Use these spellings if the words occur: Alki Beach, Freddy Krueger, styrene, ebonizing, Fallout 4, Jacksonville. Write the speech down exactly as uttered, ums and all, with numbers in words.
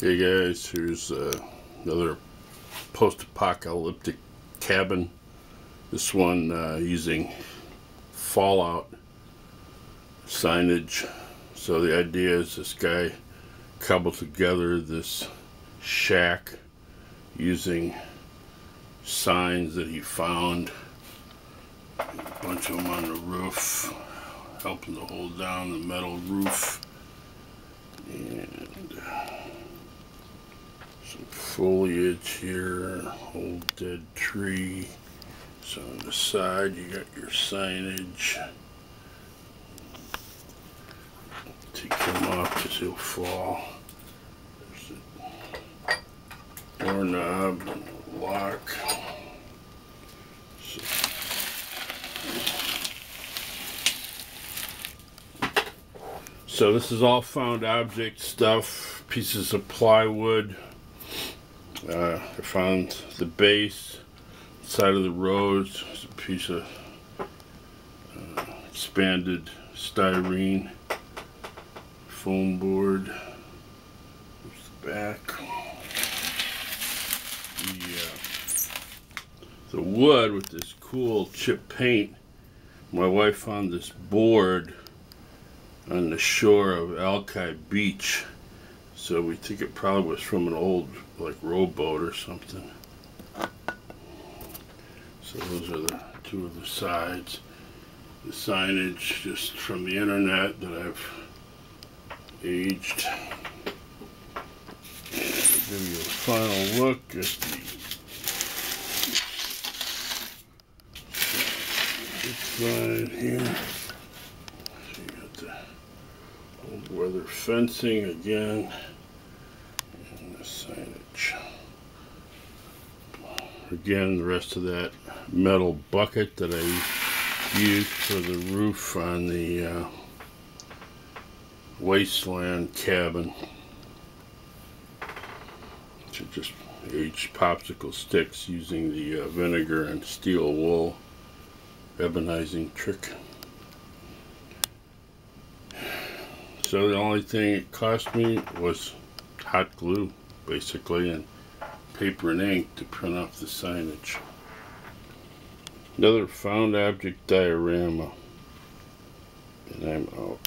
Hey guys, here's uh, another post-apocalyptic cabin. This one uh, using fallout signage. So the idea is this guy cobbled together this shack using signs that he found. A bunch of them on the roof, helping to hold down the metal roof. And some foliage here, old dead tree. So on the side you got your signage. Take them off because he'll fall. There's the doorknob and the lock. So So this is all found object stuff, pieces of plywood. Uh, I found the base, side of the road, it's a piece of uh, expanded styrene foam board. Here's the back. The, uh, the wood with this cool chip paint. My wife found this board on the shore of Alki Beach, so we think it probably was from an old like rowboat or something. So those are the two of the sides. The signage just from the internet that I've aged. And I'll give you a final look at the this side here. Old weather fencing again, and the signage. Again, the rest of that metal bucket that I used for the roof on the uh, wasteland cabin. So just aged popsicle sticks using the uh, vinegar and steel wool ebonizing trick. So the only thing it cost me was hot glue, basically, and paper and ink to print off the signage. Another found object diorama. And I'm out.